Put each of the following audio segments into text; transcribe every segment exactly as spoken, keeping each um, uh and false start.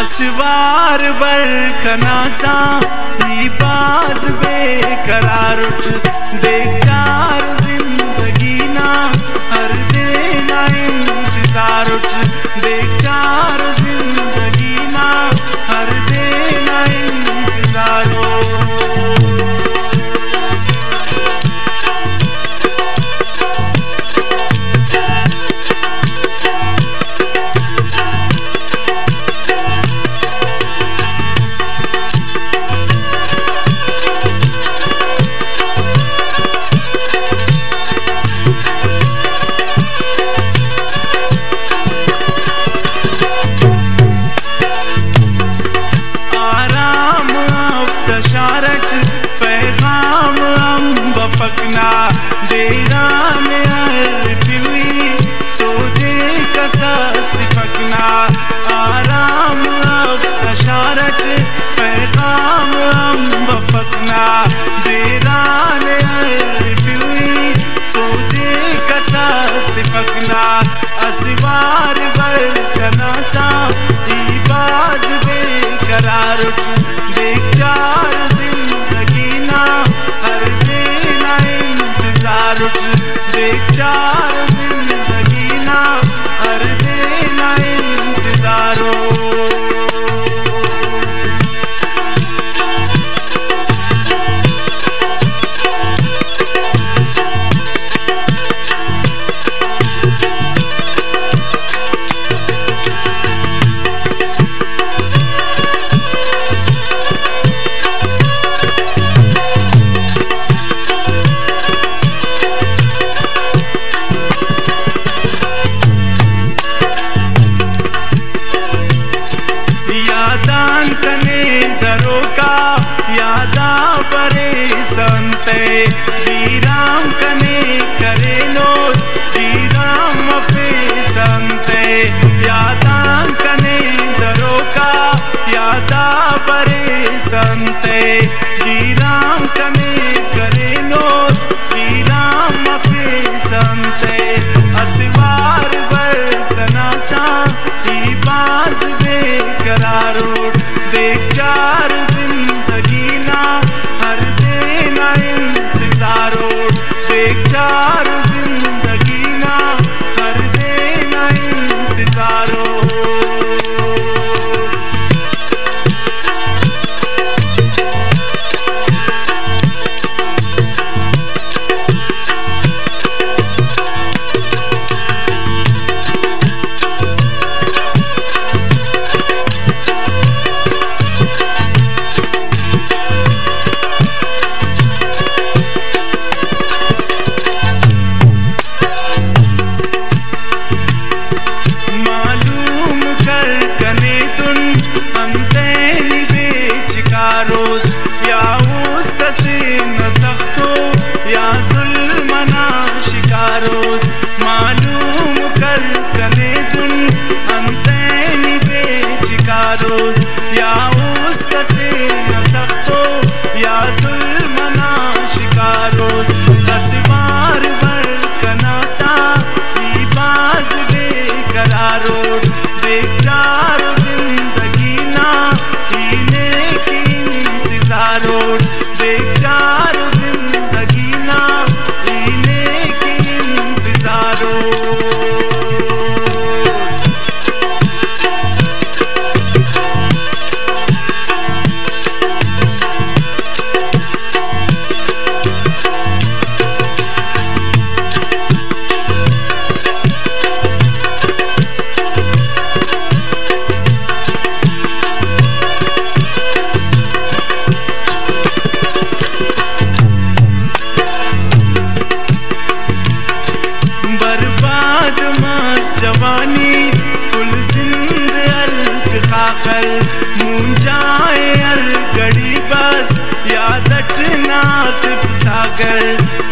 असवार बल कनासा निबाज बेकरार उठ बेचार जिंदगी ना हर देना इंतजार उठ बेचार जिंदगी ना हर देना इंतजार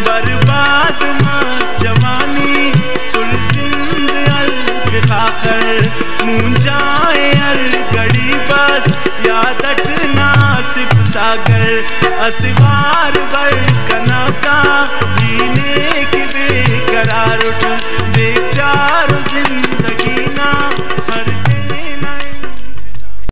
बर्बाद मास जवानी कुल जिंद अलग मुंजाए अलगड़ी बस याद अटना सिर्फ सागर असवार बल कनासा जीने की बेकरार उठ बेचार।